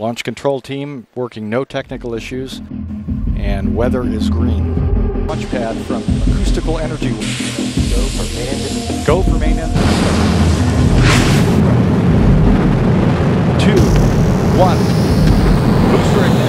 Launch control team working, no technical issues, and weather is green. Launch pad from Acoustical Energy. Go for main engine. 2, 1, booster